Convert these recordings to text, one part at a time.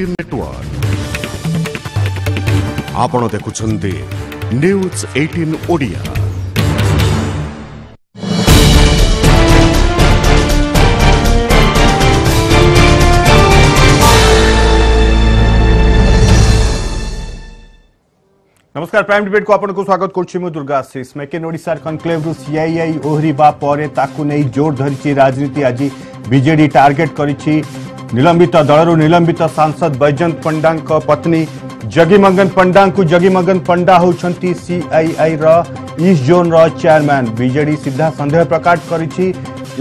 Network आपण देखुछन्ते news 18 Odia. नमस्कार, prime debate को आपनको स्वागत करुछि। मु दुर्गा आशीष मेकेन। ओडिसा कनक्लेव रु सीआईआई ओहरीबा परे ताकु नै जोर धरिछि राजनीति। आज बीजेडी टार्गेट करिछि। निलंबित दलरु निलंबित सांसद बैजयंत पंडा पत्नी जगीमंगन पंडा को। जगीमंगन पंडा होउछन्ती सीआईआई रा ईस्ट जोन रा चेयरमैन। बीजेडी सीधा संदेह प्रकट करिछि।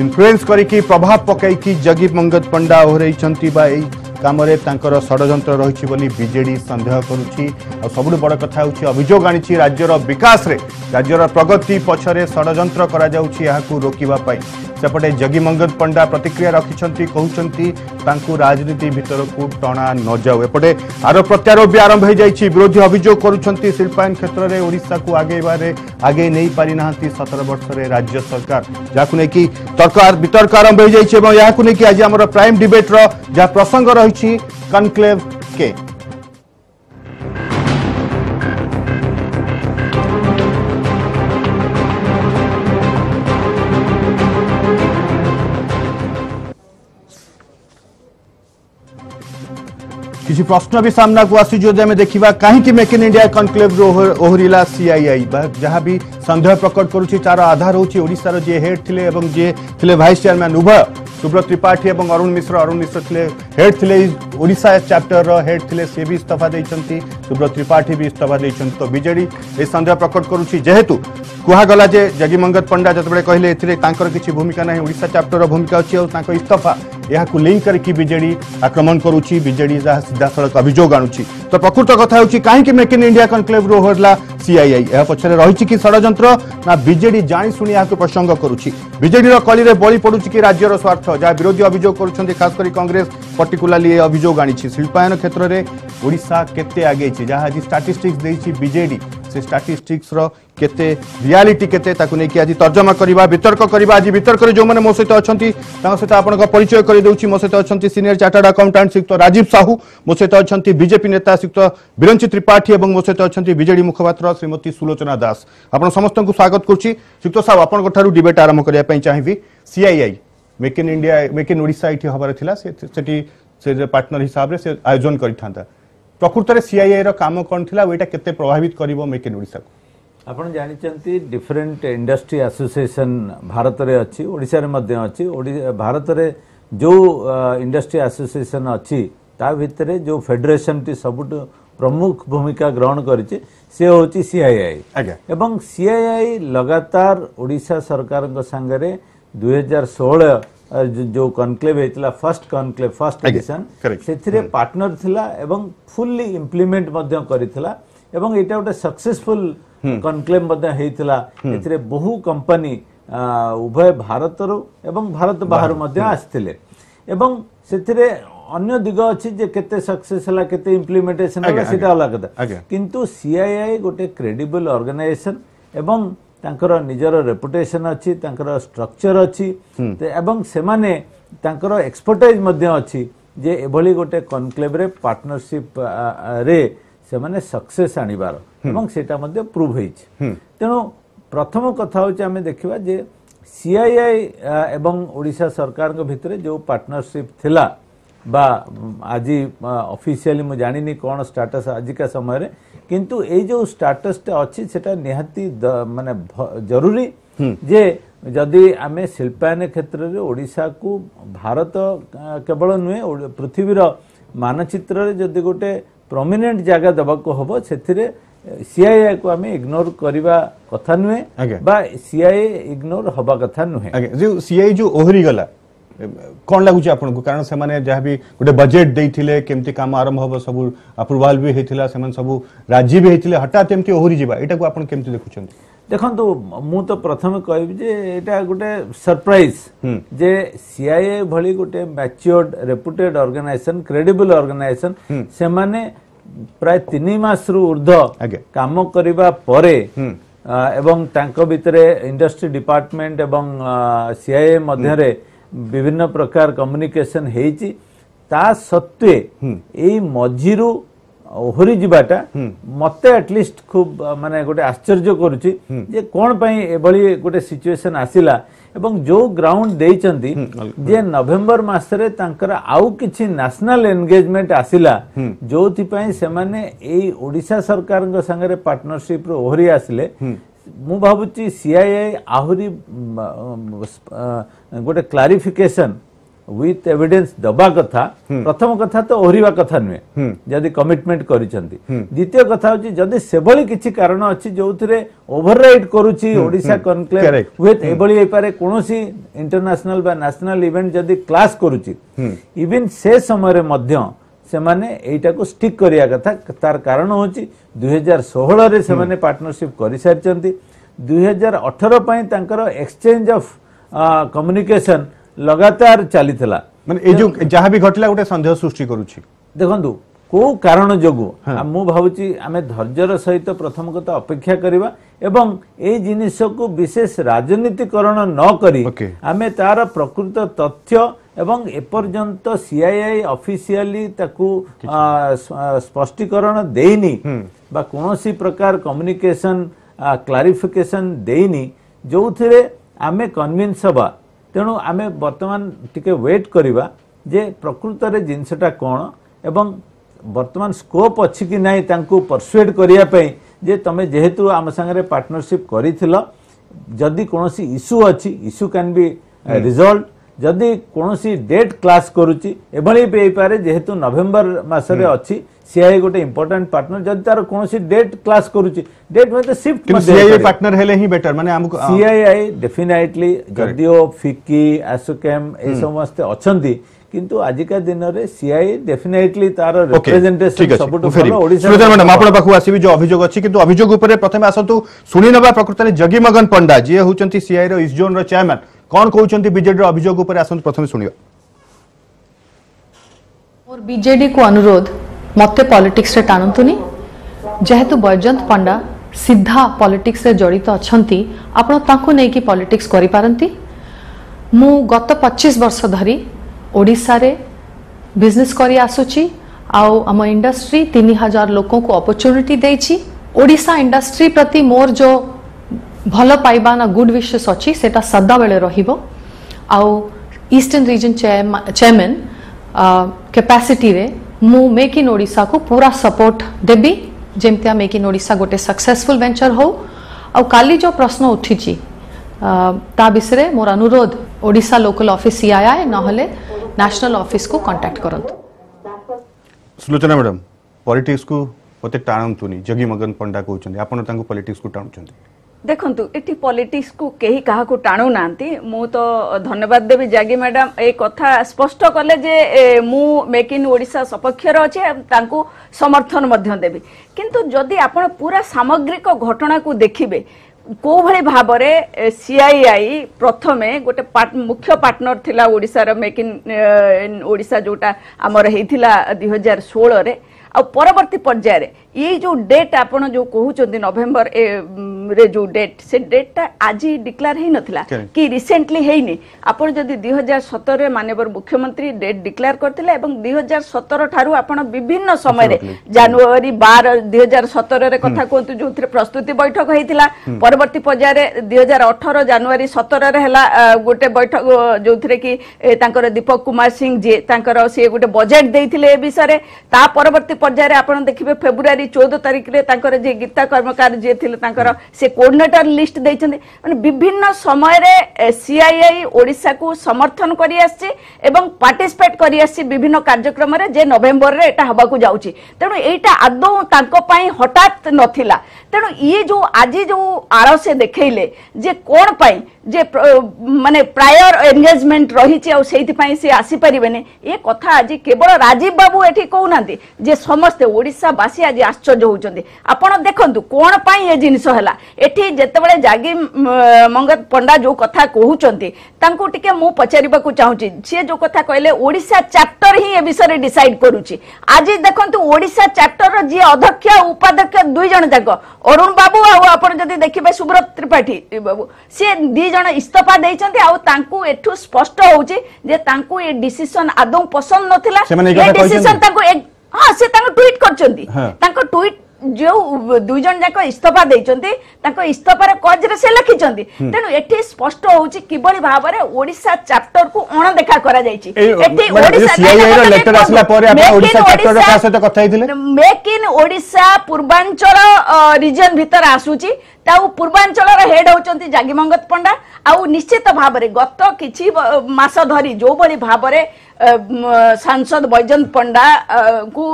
इन्फ्लुएंस करिकि प्रभाव पकैकि जगीमंगन पंडा ओहरैछन्ती बा एई कामरे तांकर षडयंत्र रहिछि बोली बीजेडी संदेह करुछि। आ सबुठ बड़ कथा होछि अभियोग आनिछि राज्यर विकास रे, राज्यर प्रगति पछरे षडयंत्र करा जाउछि। याकू रोकिबा पई सेपटे जगीमंगन पंडा प्रतिक्रिया रखिछन्ती, कहउछन्ती तांकू राजनीति भितरकू टणा न जाउ। एपटे आरोप प्रत्यारोप भी आरंभ हो जाइछि। विरोधी अभियोग करुछन्ती शिल्पायन क्षेत्र में ओडिशा को आगे नहीं पारि नाहंती 17 वर्ष रे राज्य सरकार। जाकू नै कि तर्क वितर्क आरंभ हो जाइछि एवं याकू नै कि आज हमर प्राइम डिबेट रो जा प्रसंग रहि कनक्लेव के किसी प्रश्न भी सामना को आसी जो आम देखा कहीं मेकिन इंडिया कनक्लेव ओहरिला सीआईआई जहां भी संदेह प्रकट करुच्ची। तार आधार होड़शार जे हेड थे और जे थे भाइस चेयरमैन उभय सुब्रत त्रिपाठी और अरुण मिश्र थे हेड थे ओडिशा चैप्टर हेड थे। सी भी इस्तीफा देती, सुब्रत त्रिपाठी भी इस्तीफा देती। तो बीजेडी ये संदेह प्रकट करुच्ची। जेहेतु कहगला जे जगीमंगन पंडा जिते कहले एकर किसी भूमिका ना, ओडिशा चैप्टर भूमिका अच्छी और इस्तीफा यह लिंक करके बीजेडी आक्रमण करुच्ची। बीजेडी जहाँ सीधासख अभियोग आणुची। तो प्रकृत कथा होची काहे कि मेक इन इंडिया कनक्लेव ओहरिला सीआईआई। यह पछरे रही कि षडयंत्र ना बीजेडी जाणी शुणी यह प्रसंग करुच्ची। बीजेडी कली में बली पड़ू कि राज्यर स्वार्थ जहाँ विरोधी अभियोग करुछन्ते। खास करी कांग्रेस पर्टिकुलाली अभियोग आनीछि। शिल्पायन क्षेत्र में ओडिशा केते आगेछि जहाँ आज स्टाटिस्टिक्स देछि बीजेडी। से स्टाटिस्टिक्स रो केते रियलिटी केते ताकु नेकी आज तर्जमा करिबा, वितर्क करिबा। आज वितर्क रे जो माने मो सहित अछन्ती तांको सहित आपनका परिचय करि देउछि। मो सहित अछन्ती सीनियर चार्टर्ड अकाउंटेंट श्रीयुक्त राजीव साहू, मो सहित अछन्ती बीजेपी नेता श्रीयुक्त बिरंची त्रिपाठी एवं मो सहित अछन्ती बीजेडी मुखपात्र श्रीमती सुलोचना दास। आपण समस्तन को स्वागत करुछि। श्रीयुक्त साहब, आपनका थारु डिबेट आरंभ करिया पई चाहिबी। CII make in India make in Odisha इठी हबार थिला, से पार्टनर हिसाब रे से आयोजन करिथांता। प्रकृत में सीआईआई काम कौन थी, वोटा के प्रभावित कर मेक इन ओडिशा को? आप जानते डिफरेंट इंडस्ट्री एसोसिएशन भारत में अच्छी, ओडिशा में अच्छी। भारत में जो इंडस्ट्री एसोसिएशन अच्छी ता भितर जो फेडरेशन टी सब प्रमुख भूमिका ग्रहण करी सी हूँ सीआईआई। एवं सीआईआई लगातार ओडिशा सरकार सांगे 2016 जो कनक्लेव होता फर्स्ट कनक्लेव फर्स्ट एडिशन से पार्टनर थिला एवं फुल्ली इम्प्लीमेंट करिथिला। एवं एटा गोटे सक्सेसफुल कनक्लेव होता। ए बहु कंपनी उभय भारत रो एवं भारत बाहर आसथिले। एवं से अन्य दिग अच्छी जे केते सक्सेस हला केते इम्प्लीमेंटेशन हला सेटा अलग कथा, किंतु सीआईआई गोटे क्रेडिबल ऑर्गेनाइजेशन एवं तांकर निजर रेपुटेशन अच्छी, तांकर स्ट्रक्चर अच्छी एवं सेमाने तांकर एक्सपर्टाइज मध्य अच्छी जे एभली गोटे कनक्लेव रे पार्टनरशिप रे सेमाने सक्सेस आनिबार एवं सेटा मध्य प्रूव होइछ। तेणु प्रथम कथा होचे आमे देखिबा जे सीआईआई एवं ओडिशा सरकार के भितरे जो पार्टनरशिप थिला बा आज ऑफिशियली मु जानिनी कोन स्टेटस आजिका समय रे, किंतु ए जो स्टेटस टे अछि सेटा निहाती माने जरूरी जे जदि आमे शिल्पायन क्षेत्र रे ओडिसा को भारत केवल नुहे पृथ्वीर मानचित्र रे जदि गोटे प्रोमिनेंट जगह दबाको होबो सेथिरे सीआईआई को आमे इग्नोर करबा कथा नुहे बा सीआईआई इग्नोर होबा कथा नुहे। जो सीआईआई जो ओहरी गला कौन लगुच आपन को? कारण से माने जहाँ भी गोटे बजेट देते केमती काम आरंभ हम सब अप्रुवाल भी होता, से सब राजी भी होते, हठात एमती ओहरी जावा एटा को आपन केमती देखुछन? देखंतु मु तो प्रथम कहबी जे एटा गोटे सरप्राइज जे सीआईआई भली गोटे matured reputed organisation credible organisation से माने प्राय 3 मास रु ऊर्ध काम करबा परे एवं तांको भितरे इंडस्ट्री डिपार्टमेंट एवं सीआईआई मध्यरे विभिन्न प्रकार कम्युनिकेशन होती। ता सत्वे ए मझीरू ओहरी जीवाटा मत एटलिस्ट खूब माने गोटे आश्चर्य करुची जे कोन पई एबली गोटे सिचुएशन आसिला एवं जो ग्राउंड देइचंती जे नवंबर मासरे तांकर आउ किछि नेशनल एंगेजमेंट आसिला जोति पई से माने एई ओडिसा सरकार के संगे पार्टनरशिप रो ओहरी आसिले मु भाबुची सीआईआई आहुरी गोटे क्लारिफिकेशन विथ एविडेंस दबा कथा प्रथम कथा तो ओहरिवा कथा नुहे जदि कमिटमेंट करिसेंती द्वितीय कथा होची जदि सेबळी किछि कारण अछि जोथिरे ओभरराइड करूची ओडिसा कॉन्क्लेव विथ एबळी एपारे कोनोसी इंटरनेशनल बा नेशनल इवेंट जदि क्लास करूची इवन से समय रे मध्य से माने एटा को स्टिक करिया कथा तार कारण होची 2016 रे से माने पार्टनरशिप करि सारचंती 2018 पय तांकर एक्सचेंज ऑफ कम्युनिकेशन लगातार चली जहाँ भी घटला गोटे संदेह सृष्टि करुछि देखंतु को कारण जोगु मु भावुछि आमे धैर्यर सहित प्रथम कथा अपेक्षा करबा एवं ए जिनिस को विशेष राजनीतिकरण न करी आमे तार प्रकृत तथ्य एवं एपर्यंत सीआईआई ऑफिशियली ताकू स्पष्टीकरण देइनी बा कोनोसी प्रकार कम्युनिकेशन क्लारिफिकेशन देइनी जोथिरे आमे कन्विन्स बा तेणु आमे वर्तमान टिके वेट करिबा जे प्रकृत रे जिनसटा कोन एवं वर्तमान स्कोप अछि कि नाही तांकू परसुएड करिया पई जे तमे जेहेतु आम संगे पार्टनरशिप करिथिल जदि कोनोसी इशू अछि इशू कैन बी रिजॉल्व जदि कोनोसी डेट क्लास करूची एभली पे पारे जेहेतु नवंबर मासरे अछि सीआईआई गोटे इंपोर्टेंट पार्टनर जदि तार कोनोसी डेट क्लास करूची डेट में तो शिफ्ट सीआईआई पार्टनर हेले ही बेटर माने हमको सीआईआई डेफिनेटली जदियो फिक्की एसोकेम ए समस्त अछंती किंतु आजिका दिन रे सीआईआई डेफिनेटली तार representation support for Odisha Suresh madam आपण पाखु आसीबी जो अभियोग अछि किंतु अभियोग ऊपर प्रथमे आसतु सुनी नबा प्रकृतले जगीमगन पंडा जे होचंती सीआईआई रो इस जोन रो चेयरमैन कौन कहते बीजेडी अभियोग ऊपर आसंत प्रथम सुनियो और बीजेडी को अनुरोध मत पॉलिटिक्स रे टाणतुनी जेहेतु बैजयंत पंडा सीधा पॉलिटिक्स रे जड़ित अछंती आपण ताको नै कि पॉलिटिक्स करि पारंती मु गत 25 वर्ष धरी ओडिसा रे बिजनेस करि आसुची आउ हम इंडस्ट्री 3000 लोक को अपॉर्चुनिटी देछि ओडिसा इंडस्ट्री प्रति मोर जो भल पाइबा ना गुड विशेस अच्छी से सदा बेले रहिबो ईस्टर्न रीजन चेयरमैन कैपेसिटी रे मु मेक इन ओडिसा को पूरा support Devi जेमतिया make in Odisha गोटे सक्सेसफुल वेंचर हो काली जो प्रश्न उठी ता विषय मोर अनुरोध ओडिसा लोकल ऑफिस सीआईआई नहले नेशनल ऑफिस को कांटेक्ट करंतु सुलोचना मैडम पॉलिटिक्स को ओते टाणतुनी जगी मगन पंडा कहउछन आपण तांको पॉलिटिक्स को टाणछन देखंतु एटी पॉलिटिक्स को केही कहा को टाणु नांती मु तो धन्यवाद देवी जागी मैडम ए कथा स्पष्ट कले जे मु मेक इन ओडिसा सपक्षर अछि तांकू समर्थन मध्य देबी किंतु जदि आपण पूरा सामग्रिक घटना को देखिबे को भले भाबरे सीआईआई प्रथमे गोटे मुख्य पार्टनर थिला ओडिसा रो मेक इन ओडिसा जोटा हमर हेथिला 2016 रे आ परवर्ती पर्यायर ये जो डेट आपड़ जो कहते नवेम्बर रे जो डेट से डेटा आज डिक्लेयर हो नाला कि रिसेंटली होनी आपड़ जदि 2017 मानवर मुख्यमंत्री डेट डिक्लेयर करते 2017 ठारू आप विभिन्न समय जनवरी 12 2017 कथा कहतु जो प्रस्तुति बैठक होता परवर्ती पर्यायर 2018 जनवरी 17 गोटे बैठक जो कि दीपक कुमार सिंह जी तर सी गोटे बजेट देते विषय ता परवर्ती पर्यायर आपड़ देखिए फेब्रुआरी 14 तारीख में गीता कर्मकार जी थे से कोऑर्डिनेटर लिस्ट देते मैं विभिन्न समय रे सीआईआई ओडिसा को समर्थन करी एवं पार्टिसिपेट करी विभिन्न कार्यक्रम जे नवेम्बर रे एटा हवा को जाउची तेणु एटा आदौ तांको पई हठात नथिला तेणु ये जो आज जो आर से देखेले जे कोन पई जे माने प्रायर एंगेजमेंट रही से आसीपारे ये कथा आज केवल राजीव बाबू एठी कहना जे समस्ते ओडिसा बासी आज आश्चर्य होती आपड़ देखु कौन ये जिनस जिते जागी मंगत पंडा जो कथा कहते मु पचार चाहिए सी जो कथा कहले ओडिशा चैप्टर ही विषय डिसाइड करुच्ची आज देखो ओडिशा चैप्टर जी अध्यक्ष उपाध्यक्ष दुई जन जाक अरुण बाबू आदि देखिए सुब्रत त्रिपाठी बाबू सी दी जन इस्तीफा देखते स्पष्ट हो डिसीजन आदौ पसंद ना डिसीजन हाँ से ट्वीट कर ट्वीट जो दुई जन जाक इस्तीफा देखते इस्तीफार कजरे से लिखी तेणु एटी स्पष्ट होउछि किबळी भाबरे ओडिशा चैप्टर को अणदेखा करा जायछि एटी ओडिशा लेटर आसला परे आपण ओडिशा चैप्टर का सहित कथा हिदिले make in Odisha Purvanchal region भीतर आसुछि ताउ पूर्वांचल हेड होउछंती जागी मंगत पंडा आउ निश्चित भाबरे गत किछि मास धरि जो बळी भाबरे सांसद बैजंत पंडा को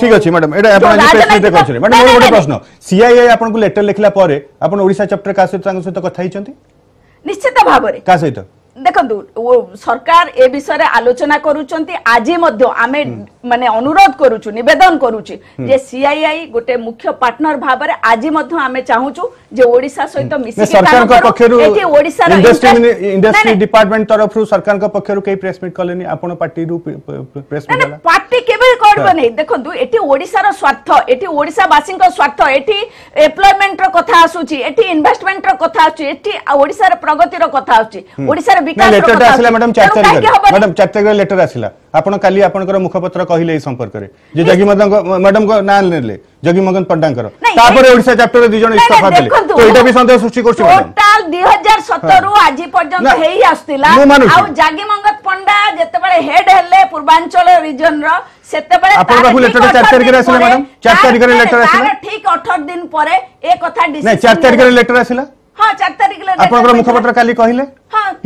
ठीक अछि मैडम एटा आपण प्रेस देखै छी मैडम मोर प्रश्न सीआईए आपण को लेटर लिखला परे आपण ओडिसा चैप्टर का सहित कथा हिचंती निश्चित भाबरे का सहित देखंतु सरकार ए विषय रे आलोचना करूचंती आजि मध्य आमे माने अनुरोध करूछु निवेदन करूछि जे सीआईआई गोटे मुख्य पार्टनर भाबरे आजि मध्य आमे चाहूछु जे ओडिसा सहित मिसिके सरकार का पक्षरु एथि ओडिसा रे इंडस्ट्री डिपार्टमेंट तरफ रु सरकार का पक्षरु केई प्रेस मीट करलेनी आपण पार्टी रु प्रेस मीट होला पार्टी केबे करबो नै देखंतु एथि ओडिसा रो स्वार्थ एथि ओडिसा वासिन को स्वार्थ एथि एम्प्लॉयमेंट रो कथा आसुछि एथि इन्वेस्टमेंट रो कथा आसुछि एथि ओडिसा रे प्रगति रो कथा आसुछि ओडिसा लेटर आसिला मैडम 4 तारिख मैडम 4 तारिख लेटर आसिला आपण काली आपणकर मुखपत्र कहिले संपर्क रे जे जगी मैडम को नाम लेले जगी मगन पंडांकर तापर ओडिसा चैप्टर दु जण इस्तीफा देले तो एटा भी संदेह सृष्टि करछि टोटल 2017 रु आजि पर्यंत हेई आस्तिला आ जगी मंगत पंडा जते बेले हेड हेले पूर्वांचल रीजन रो सेते बेले आपण लेटर 4 तारिख रे आसिला मैडम 4 तारिख रे लेटर आसिला ठीक 18 दिन परे ए कथा डिसिजन नै 4 तारिख रे लेटर आसिला हां 4 तारिख रे आपण मुखपत्र काली कहिले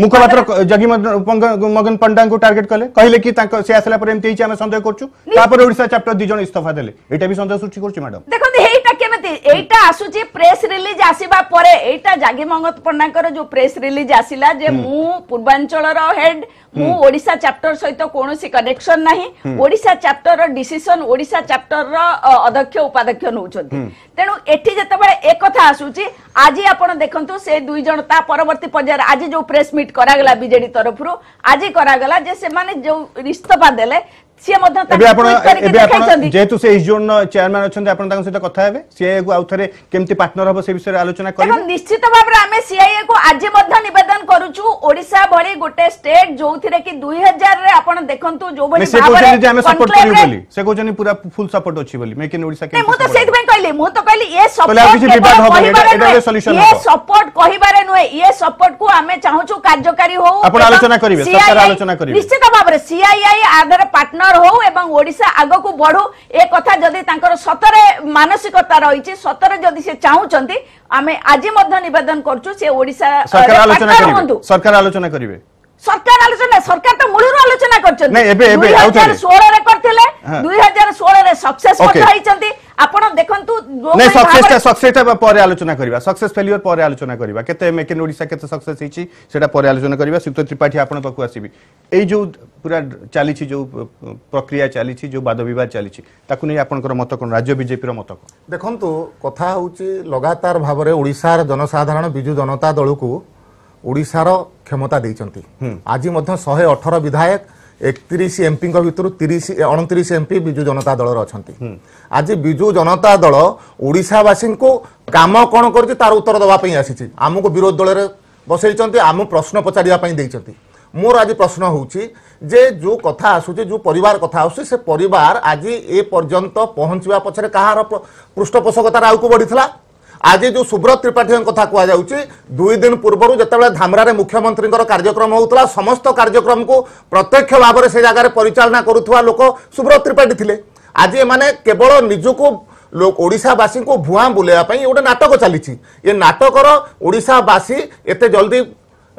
मुखपत्र जगी मगन पंडा को टार्गेट कले कहले कि ताको से आसला पर एमती हम संदेह करछु तापर ओडिसा चैप्टर दि जण इस्तफा देले एटा भी संदेह सूची करछु मैडम देखो एटा केमेते एटा आसुची प्रेस रिलीज आसीबा परे एटा जगी मगन पंडा कर जो प्रेस रिलीज आसीला जे मु पूर्वांचल रो हेड मु ओडिसा चैप्टर सहित कोनोसी कनेक्शन नाही ओडिसा चैप्टर रो डिसीजन ओडिसा चैप्टर रो अध्यक्ष उपाध्यक्ष नउछथि तेनु एठी जते बेले एक कथा आसुची आजि आपण देखंतु से दुई जण ता परवर्ती पर्याय आजि जो प्रेस मीट करा गला बीजेडी तरफ रु आज करा गला जे से माने जो इस्तीफा देले से मधन एबे आपण जेतु से इस जोन चेयरमैन अछन आपण ताक सहित कथा हेबे सीआईए को आउथरे केमती पार्टनर हबो से विषय रे आलोचना करबे देखो निश्चित भाबरे हमें सीआईए को आज मधन निवेदन करूछु ओडिसा भळे गोटे स्टेट जोथिरे कि 2000 रे आपण देखंतु जो भली भाबरे जे हमें सपोर्ट करियो बोली से कोजनी पूरा फुल सपोर्ट अछि बोली मेक इन ओडिसा के मु तो सेत में कहली मु तो कहली ये सपोर्ट के विवाद हबो एटा सॉल्यूशन ये सपोर्ट कहिबारे नुए ये सपोर्ट को हमें चाहूछु कार्यकारी हो आपण आलोचना करिवे सरकार आलोचना करिवे निश्चित भाबरे सीआईए आदर पार्टनर हो एवं ओडिशा आगो को बढ़ो ए कथा जदी तांकर सतरे मानसिकता रहिछि सतरे जदी से चाहुचंती आमे आजि मध्य निवेदन करछु से ओडिशा सरकार आलोचना करिवे सरकार तो मूल आलोचना करछन नै एबे एबे 2016 रे करथिले 2016 रे सक्सेस कथा हिचंती आपण देखंतु नै सक्सेस पर आलोचना करिवा सक्सेस फेलियर पर आलोचना करिवा केते मेक इन ओडिशा केते सक्सेस हिची सेटा पर आलोचना करिवा सुक्त त्रिपाठी आपण पक्कु आसीबी एई जो पूरा चालीछि जो प्रक्रिया चालीछि जो वाद विवाद चालीछि ताकु नै आपनकर मत कोन राज्य बीजेपी रो मत कोन देखंतु कथा होउछि लगातार भाबरे ओडिसा रे जनसाधारण बिजु जनता दल को ओडिसा रो क्षमता देइचंती आजि मध्य 118 विधायक 31 एमपी भितर 29 एमपी बिजु जनता दल रही आज बिजु जनता दल ओडिशावासी को काम कौन कर तार उत्तर दवाई आसी आमको विरोध दल में बसई आम प्रश्न पचारे मोर आज प्रश्न होचे जो कथा आसूचे जो परिवार कथा आसे परिवार आज ए पर्यंत पहुँचवा पचर कहार पृष्ठपोषकतार आगू बढ़ी आज जो सुब्रत त्रिपाठी कथा कहुचे दुई दिन पूर्व जिते धामरारे मुख्यमंत्री कार्यक्रम होता समस्त कार्यक्रम को प्रत्यक्ष भाव में से जगार परिचालना करुवा लोक सुब्रत त्रिपाठी थे आज एने केवल निजुको ओडावासी को भुआ बुलाई गोटे नाटक चली ये नाटकर ओडावासी एत जल्दी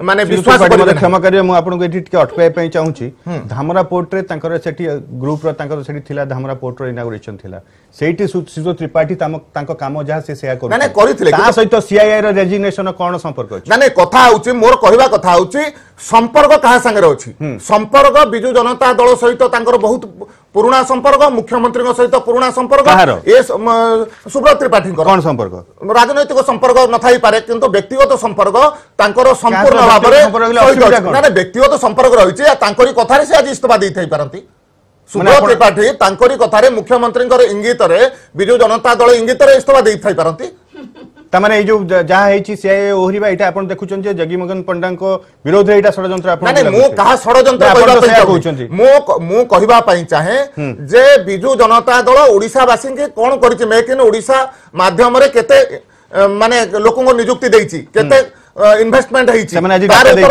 माने विश्वास पर क्षमा करियो मु आपन को एडिट के अटकाय पई चाहूची धामरा पोर्ट रे तांकर सेठी ग्रुप रो तांकर सेठी थिला धामरा पोर्ट रो इनागुरेशन थिला सेठी सुतो त्रिपाठी तांको काम जहा से शेयर कर ना करिथिले ता सहित सीआईआई रो रेजिग्नेशन कोन संपर्क अछि ना कथा आउची मोर कहबा कथा आउची संपर्क क्या सागर अच्छी संपर्क विजु जनता दल सहित बहुत पुराणा संपर्क मुख्यमंत्री सहित पुराणा संपर्क सुब्रत त्रिपाठी कौन संपर्क राजनैतिक संपर्क न थाई पारे किंतु व्यक्तिगत संपर्क संपूर्ण भाव में व्यक्तिगत संपर्क रही कथार से आज इस्तीफा दे पारती सुब्रत त्रिपाठी कथार मुख्यमंत्री इंगित विजु जनता दल इंगित इस्तीफा दे पारती तमाने ये जो जहाँ है चीज़ ये ओहरी बाई इटा अपन देखो चंचे जगीमगन पंडांग को विरोध है इटा सड़क जंत्र अपन नहीं मो कहाँ सड़क जंत्र कोई बात नहीं मो कोई बात नहीं चाहे जे बिजु जनता दल ओडिशा वासिंग के कौन करी ची मैं किन ओडिशा माध्यम मरे केते माने लोगों को निजुक्ति देई ची केते इन्वेस्टमेंट है सेमाने आज डाटा दे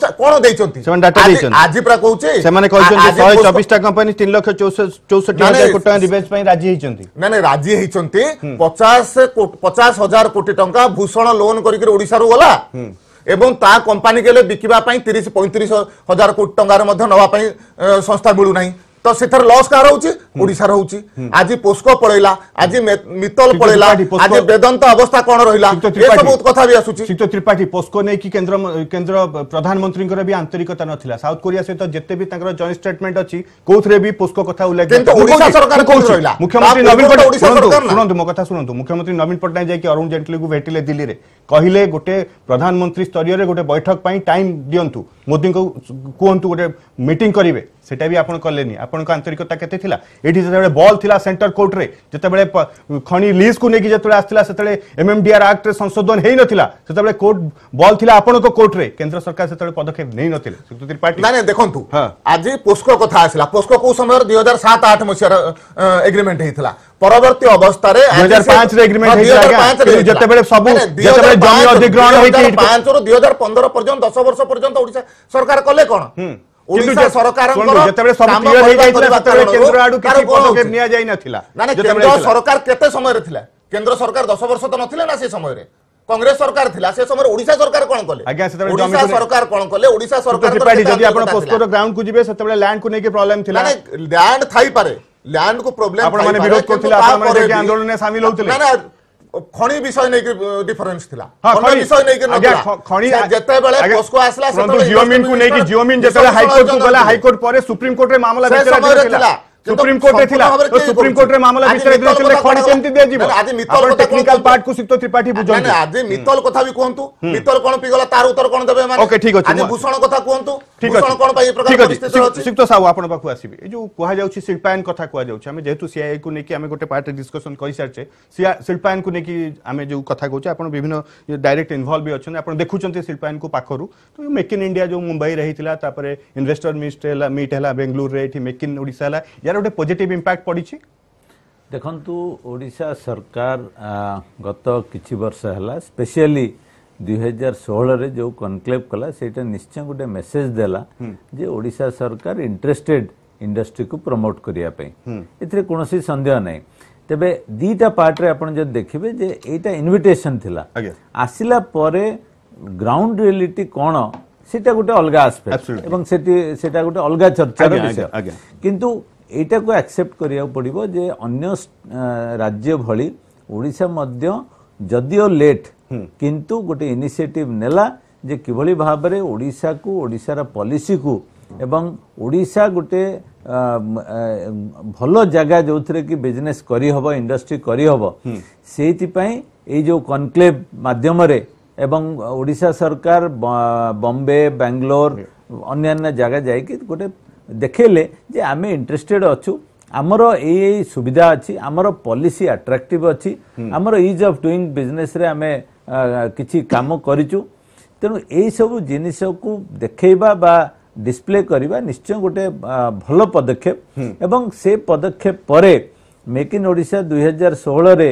छै कोन दे छथि सेमाने डाटा दे छै आज पुरा कहू छै सेमाने कहै छै 124 टा कंपनी 3,64,000 कोटी रिवेंज पई राजी है छथि नै राजी है छथि 50,000 कोटी टंका भूषण लोन करिक ओडिसा रु होला एवं ता कंपनी के ले बिकिबा पई 30-35,000 कोटी टंका रे मध्य नवा पई संस्था मिलु नै तो सेथर लॉस का रहउची ओडिसा रहउची आज पोस्को पळैला आज मित्तल पळैला आज वेदंत अवस्था कोन रहिला ए सबूत कथा भी आसुची सितो त्रिपाठी पोस्को नै कि केंद्र प्रधानमंत्री कर भी आंतरिकता नथिला साउथ कोरिया सहित जत्ते भी ताकर जॉइंट स्टेटमेंट अछि कोथरे भी पोस्को कथा उल्लेख किंतु ओडिसा सरकार कोन रहिला मुख्यमंत्री नवीन पटनायक ओडिसा सरकार सुनंतु मो कथा सुनंतु मुख्यमंत्री नवीन पटनायक जाय कि अरुण जेटली को भेटिले दिल्ली रे कहिले गोटे प्रधानमंत्री स्तरीय रे गोटे बैठक पई टाइम दियंतु मोदी को कोंतु गोटे मीटिंग करिवे सेटा भी आपण कलेनी आपनका आंतरिकता केते थिला एठी जतबेले बॉल थिला सेंटर कोर्ट रे जतबेले खणी लीज को नेकी जतबेले आस्थिला सेतबेले एमएमडीआर एक्ट रे संशोधन हेई नथिला सेतबेले कोर्ट बॉल थिला आपनको कोर्ट रे केंद्र सरकार सेतबेले पदक्षेप नै नथिले सुक्त त्रिपाठी नै देखंतु आज पोस्को कथा आसिला पोस्को को समय 2007-8 मसियार एग्रीमेंट हेथिला परवर्ती अवस्था रे 2005 रे एग्रीमेंट हेथिला जतबेले सब जतबेले जमीन अधिग्रहण हेकी 5 रो 2015 पर्यंत 10 वर्ष पर्यंत ओडिसा सरकार कले कोन ओडिसा सरकार जेतेबेले सब क्लियर हे जाइतले बातरे केंद्र आडू किसी पदक्षेप निया जाई नथिला माने केंद्र सरकार केते समय रे थिला केंद्र सरकार 10 वर्ष त नथिला ना से समय रे कांग्रेस सरकार थिला से समय ओडिसा सरकार कोन कले आज्ञा सेतेबेले ओडिसा सरकार कोन कले ओडिसा सरकार त्रिपाठी जदी आपण पोस्को ग्राउंड को जिबे सेतेबेले लैंड को नेके प्रॉब्लम थिला माने लैंड थाई पारे लैंड को प्रॉब्लम आपण माने विरोध करथिला आपण माने जे आंदोलन ने शामिल होथिले ना खणी विषय नै के डिफरेंस थिला खणी विषय नै के न खणी जते बेले पोस्को आसला सेते जिओमिन को नै के जिओमिन जते हाई कोर्ट को गला हाई कोर्ट परे सुप्रीम कोर्ट रे मामला बिचार थिला सुप्रीम कोर्ट रे थिला तो सुप्रीम कोर्ट रे मामला बिचार दिले खणी केमति दे जीव आज मित्तल टेक्निकल पार्ट को सिक्त त्रिपाठी बुझन नै आज मित्तल कथा भी कोंतु मित्तल कोन पिगला तार उत्तर कोन देबे माने ओके ठीक अछि आज भूषण कथा कोंतु भूषण कोन पाई ए प्रकार परिस्थिति अछि सिक्त साहू आपण पाखु आसीबे ए जो कोहा जाउछि शिल्पायन कथा कोहा जाउछि हमें जेतु सीआईए को नेकी हमें गोटे पार्ट डिस्कशन करि सारछे शिल्पायन को नेकी हमें जो कथा कहउछि आपण विभिन्न डायरेक्ट इन्वॉल्व भी अछि आपण देखुछन्ते शिल्पायन को पाखरु तो मेक इन इंडिया जो मुंबई रहितला तापरे इन्वेस्टर मीट हैला बेंगलुरु रे एठी मेक इन ओडिसा ला यार गोटे पॉजिटिव इंपैक्ट पड़ी छी देखंतु ओडिसा सरकार गत किछि वर्ष हैला स्पेशली 2016 रे जो कॉन्क्लेव कला सेटा निश्चय गोटे मेसेज देला जे ओडिसा सरकार इंटरेस्टेड इंडस्ट्री को प्रमोट करिया पई एथरे कोनोसी संदेह नै तबे दीटा पार्ट रे आपण जे देखिबे जे एटा इनविटेशन थिला आसिला परे ग्राउंड रियलिटी कोन सेटा गोटे अलगा एस्पेक्ट एवं सेटी सेटा गोटे अलगा चर्चा रे विषय किंतु एटा को एक्सेप्ट करिया पड़िबो जे अन्य राज्य भली ओडिसा मध्य जदियो लेट किंतु गोटे इनिशिएटिव नेला जे किभली भाव रे ओडिसा को ओडिसा पॉलिसी को एवं ओडिसा गोटे भलो जगह जो थरे कि बिजनेस करी हबो इंडस्ट्री करी हबो सेति पई ए जो कॉन्क्लेव माध्यम रे एवं ओडिसा सरकार बॉम्बे बेंगलोर अन्य जगह जाय कि गोटे देखेले जे आमे इंटरेस्टेड अछु आमर ए सुविधा अछि आमर पॉलिसी अट्रैक्टिव अछि आमर इज ऑफ डूइंग बिजनेस रे आमे किछि काम करिचु तेनु ए सब जिनिस को देखैबा बा डिस्प्ले करिबा निश्चय गोटे भलो पदक्षेप एवं से पदक्षेप परे मेक इन ओडिशा 2016 रे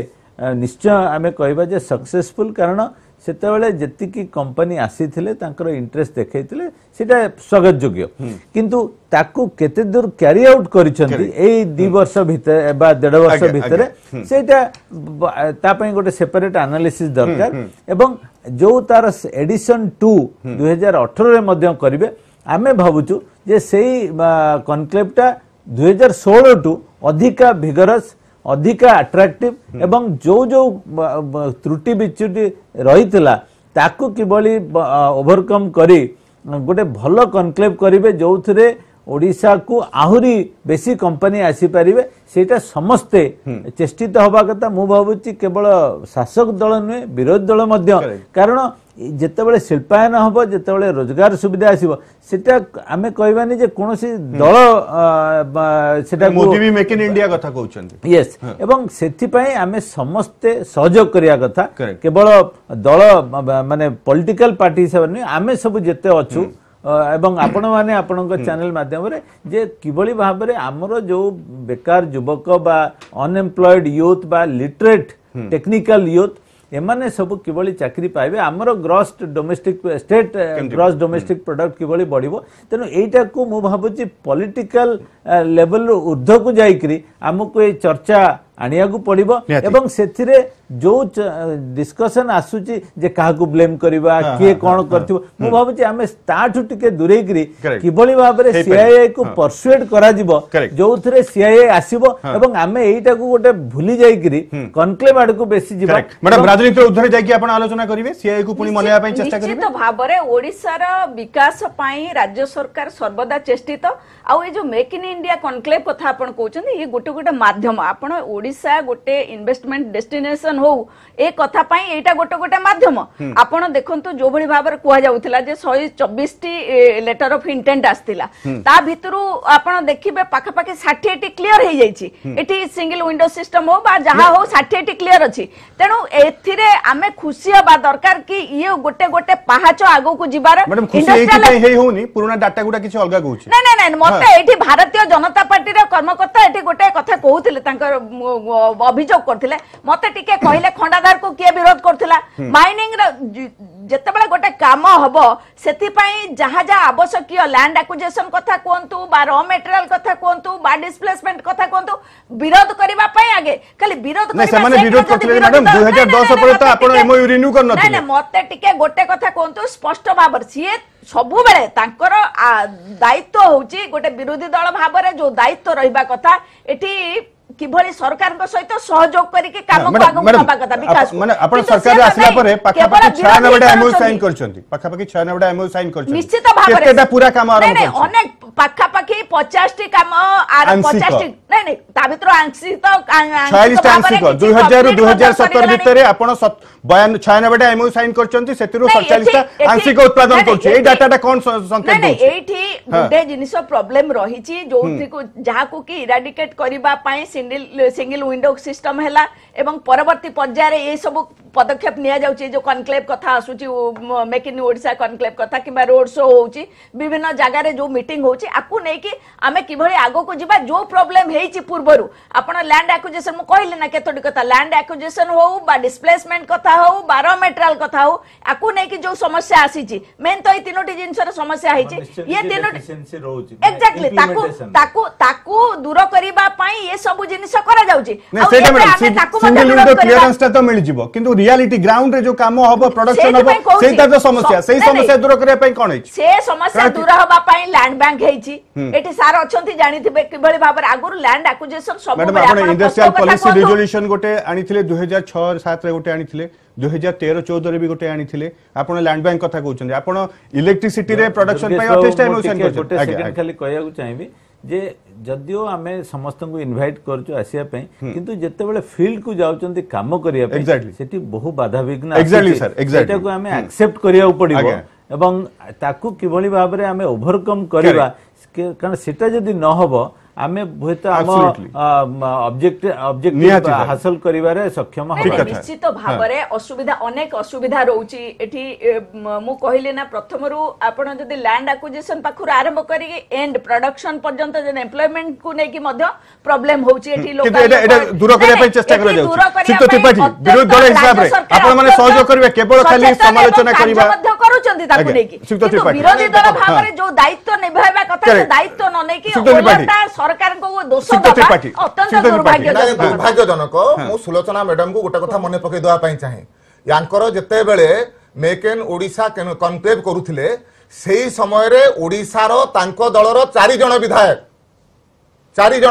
निश्चय आमे कहबा जे सक्सेसफुल कारण सेते बेले जतिकी कंपनी आसीथिले तांकर इंटरेस्ट देखैथिले सेटा स्वागत योग्य किंतु ताकू केते दूर क्यारी आउट करिसथि एई 2 वर्ष भितर बा 1.5 वर्ष भितर सेटा ता पई गोटे सेपरेट एनालिसिस दरकार एवं जो तार एडिशन 2 2018 रे मध्यम करिवे आमे भाबुचु जे सेई कॉन्क्लेवटा 2016 टू अधिका भिगरस अधिका अट्रैक्टिव एवं जो जो त्रुटि विच्युति रही ताकू किभली ओवरकम करी गोटे भल कनक्लेव करेंगे जो थे ओडिशा को आहुरी बेसी कंपनी आसीपारे सेटा समस्ते चेष्टित हवा कथा मु भावुची केवल शासक दल नुहे विरोधी दल मध्य कारण जितेबाला शिल्पायन हम जितेबाला रोजगार सुविधा आसो सेटा आम कहबानी जे कौन सी दल सेटा मोदी भी मेक इन इंडिया कथा कहउछंती यस एवं सेति पई आम समस्ते सहयोग करिया कथा केवल दल माने पॉलिटिकल पार्टी से आम सब जते अछु एवं आपण माने आपणक चैनल माध्यम रे जे किबली भाव रे हमर जो बेकार युवक बा अनएम्प्लॉयड यूथ बा लिटरेट टेक्निकल यूथ एमाने सब किबली चाकरी पाइबे आमर gross domestic state gross domestic product किबली बढ़िबो तेनु एटा को मु भाबुची पॉलिटिकल लेवल ऊर्ध्व को जाईकरी हमकु ए चर्चा आनिया को पड़िबो एवं सेथिरे जो डिस्कशन आसुची जे काहा को ब्लेम करबा के कोन करथिबो मु भाबुची आमे स्टार्ट टिके दुरै करी किबली भाव रे सीआईए को परसुएट करा जिवो जोथरे सीआईए आसीबो एवं आमे एटा को गोटे भूली जाई करी कॉन्क्लेव आड को बेसी जिवो मैडम राजनीति उधर जाई कि आपण आलोचना करिवे सीआईए को पुनी मनेया पई चेष्टा करिवे निश्चित भाव रे ओडिसा रा विकास पई राज्य सरकार सर्वदा चेष्टित आ ए जो मेक इन इंडिया कॉन्क्लेव कथा आपण कहउछन ये गोटे गोटे माध्यम आपण ओडिसा गोटे इन्वेस्टमेंट डेस्टिनेशन हो ए कथा पई एटा गोटे गोटे माध्यम आपण देखंतु जो भली भाबर कुआ जाउथिला जे 124 टी लेटर ऑफ इंटेंट आस्तिला ता भितरु आपण देखिबे पाखा पाखी 60 टी क्लियर हे जाईची एठी सिंगल विंडो सिस्टम हो बा जहा हो 60 टी क्लियर अछि तेनु एथिरे आमे खुशी बा दरकार कि ये गोटे गोटे पाहाच आगो को जिबार इंडस्ट्रियल हे होनी पुराना डाटा गुडा किछ अलगा कहउछि नै नै नै मते एठी भारतीय जनता पार्टी रे कर्मकर्ता एठी गोटे कथा कहउथिले तांकर अभियोग करथिले मते टिके कहले खंडाधार को किए विरोध करथिला माइनिंग जते बेला गोटे काम हबो सेति पई जहा जा आवश्यकीय लैंड एक्विजिशन कथा कोंतु बा रॉ मटेरियल कथा कोंतु बा डिस्प्लेसमेंट कथा कोंतु विरोध करबा पई आगे खाली विरोध करबा से माने विरोध करथिले मैडम 2010 परे तो आपण एमओयू रिन्यू कर नथिले नै नै मते टिके गोटे कथा कोंतु स्पष्ट भाबर छिए सबु बेले तांकर दायित्व होउची गोटे विरोधी दल भाबरे जो दायित्व रहिबा कथा एठी किभली सरकार को सहित सहयोग करिके काम को आगो बाबा कथा विकास माने आपण सरकार रे आसला परे पाखा पाखी 96 टा एमओ साइन करछंती पाखा पाखी 96 टा एमओ साइन करछंती निश्चित भाबरे केतेटा पूरा काम आरंभ नै अनेक पाखा पाखी 50 टी काम आर 50 टी नै नै ता भितर आंशिक तो 46 टा आंशिक 2000 ରୁ 2017 भितरे आपण 96 टा एमओ साइन करछंती सेतिरो 47 टा आंशिक उत्पादन करछ ए डाटाटा कोन संकेत नै एठी गुडे जिनिस प्रॉब्लम रहिची जोथि को जहा को कि इराडिकेट करबा पई सिंगल विंडो सिस्टम हैला एवं परवर्ती पर्याय ये सब पदक्षेप निया जाउची जो कॉन्क्लेव कथा आसुची मेक इन ओडिसा कॉन्क्लेव कथा किबा रोड शो होउची विभिन्न जागा रे जो मीटिंग होउची आकु नै कि आमे किभली आगो को जिबा जो प्रॉब्लम हेइची पूर्वरु आपण लैंड एक्विजिशन मु कहिले ना केतोडी कथा लैंड एक्विजिशन होउ बा डिस्प्लेसमेंट कथा होउ बा रॉ मटेरियल कथा होउ आकु नै कि जो समस्या आसीची मेन तो ए तीनोटी जिनसर समस्या हेइची ये तीनोटी एफिशिएंसी रोउची एग्जैक्टली ताकु ताकु ताकु दूर करिबा पई ये सब जिनिस करा जाउची आ ये ताकु सिंगल विंडो क्लियरेंस तो मिल जिवो किंतु रियलिटी ग्राउंड रे जो काम होबो प्रोडक्शन होबो सेटा तो समस्या सही समस्या दूर करे पई कोन है से समस्या दूर होबा पई लैंड बैंक हेची एठी सार अछंती जानिथिबे किबळे भाबर आगुर लैंड एक्विजिशन सब बे आपण इंडस्ट्रियल पॉलिसी रिजोल्यूशन गोटे आनिथिले 2006 7 रे गोटे आनिथिले 2013 14 रे भी गोटे आनिथिले आपण लैंड बैंक कथा कहउछन आपण इलेक्ट्रिसिटी रे प्रोडक्शन पई 28 टा एमोशन करछन आगे खाली कहया को चाहिबे जे जदियो आमे समस्त को इनवाइट करछु आसिया पे किंतु जते बेले फील्ड को जाउचंती काम करिया पे सेठी बहु बाधा विघ्न एग्जैक्टली सर एग्जैक्टली को आमे एक्सेप्ट करिया पड़िबो एवं ताकु किबली भाव रे आमे ओवरकम करिवा कारण सेटा जदी न होबो आमे होयतो हम ऑब्जेक्टिव हासिल करिवा रे सक्षम होबा निश्चित भाव रे असुविधा अनेक असुविधा रहउची एठी मु कहिले ना प्रथम रु आपण जदी लैंड एक्विजिशन पाखुर आरंभ करि एंड प्रोडक्शन पर्यंत जे एम्प्लॉयमेंट को नेकी मध्य प्रॉब्लम होउची एठी लोक एटा दूर करिया पे चेष्टा करा जाउची चित्त त्रिपाठी विरोध दल हिसाब रे आपण माने सहयोग करिवे केवल खाली समालोचना करिवा मध्य करूचंती ताकु नेकी किंतु विरोधी दल भाव रे जो दायित्व निभायबा कथा से दायित्व न नेकी ओटा सरकार को दोष दबा अत्यंत दुर्भाग्यजनक मु सुलोचना मैडम को गोटा कथा मन पके दवा पई चाहे यांकर जते बेले मेक इन ओडिसा कॉन्क्लेव करूथिले सेही समय रे ओडिसा रो तांको दलर चारि जण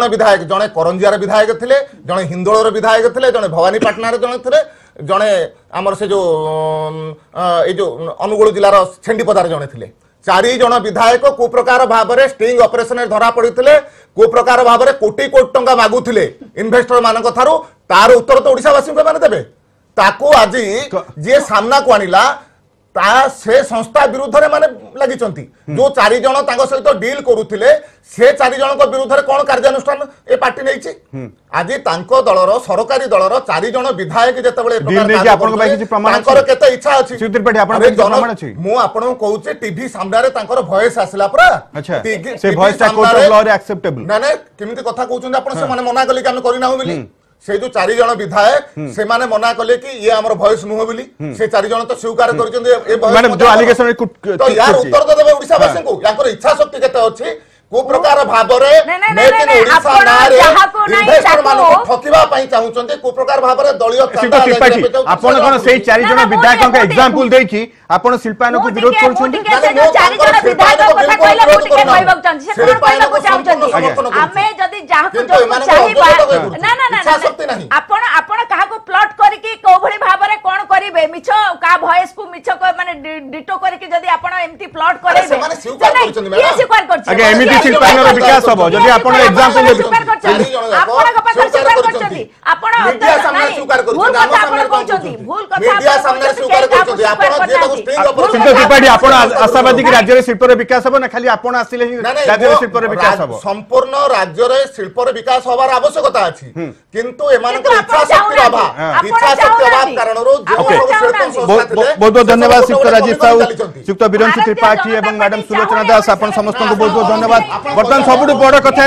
विधायक जणे करंजिया रे विधायक थिले जणे हिंदोल रे विधायक थिले जणे भवानी पटना रे जणे थिले जणे हमर से जो ए जो अनुगुल जिल्ला रो छेंडीपदार जणे थिले चारि जन विधायक कुप्रकार भाव में स्टिंग ऑपरेशन धरा पड़ी कुप्रकार भाव में कोटी कोटी टंका मागुले इन्वेस्टर मान तार उत्तर तो ओडिशावासी मैंने देवे ताकू आज जी सामना को आनिला से संस्था विरुद्ध माने लगी जो चारि जन सहित डील करुले से चारि जन विरुद्ध कौन कार्यानुष्ठान ए पार्टी नहीं आज दलर सरकारी दलर चारि जन विधायक जिते इच्छा अच्छी मुझे कहूँ टीवी सामने भयस आसला पूरा कथा कहते मना कले कि से जो चारि जन विधायक से माने मना कले कि ये आमर भॉइस नुह बोली से चारि जन तो स्वीकार कर यार उत्तर तो देवे ओडिसावासी को यार इच्छा शक्ति केते अछि को प्रकार भाव रे लेकिन ओडिसा ना रे इन्वेस्टर मान को ठकिबा पई चाहू छथि को प्रकार भाव रे दलिय कांडा आपण कोन से चारि जन विधायक के एग्जांपल दै छी आपण शिल्पायन को विरोध करू छथि चारि जन विधायक को कथा कहला को के कहबा चाहू छथि से कहबा को चाहू छथि हमें यदि जाहा को चाहिबा ना ना ना शक्ति नहीं आपण आपण कहा को प्लॉट करी के को भली भाव रे कोन करिवे मिछो का वॉइस को मिछो को माने डिटो करी के यदि आपण एम्ति प्लॉट करेबे माने स्वीकार करू छथि मैडम स्वीकार कर छी विकास हम जदि आपण एग्जांपल दे आपण कपा कर स्वीकार करछथि आपण मीडिया सामने स्वीकार करछथि भूल कथा मीडिया सामने स्वीकार करछथि आपण जे तो स्ट्रिंग ऑपरेशन चिंता त्रिपाठी आपण आशावादी कि राज्य रे शिल्प रे विकास होबो ना खाली आपण आसिले राज्य रे शिल्प रे विकास होबो संपूर्ण राज्य रे शिल्प रे विकास होबार आवश्यकता अछि किंतु एमानक इच्छा शक्ति अभाव कारण रो बहुत बहुत धन्यवाद श्रीयुक्त राजीव साहू श्रीयुक्त बीरेंद्र त्रिपाठी एवं मैडम सुलोचना दास आपण समस्त को बहुत बहुत धन्यवाद बर्तमान सबुठ बड़ कथा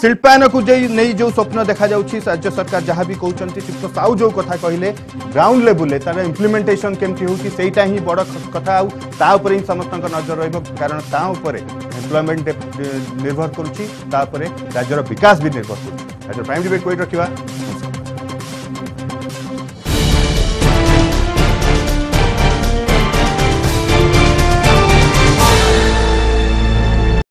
शिल्पायन को नहीं जो स्वप्न देखा राज्य सरकार जहाँ भी कहते श्रीयुक्त साहू जो कथा कहले ग्राउंड लेवल तार इम्प्लीमेंटेशन केमती होईटा ही बड़ कथा तापर ही समस्त नजर रण तापर एम्प्लयमेंट निर्भर करुच्ची राज्यर विकास भी निर्भर कर प्राइम डिबेट रखा।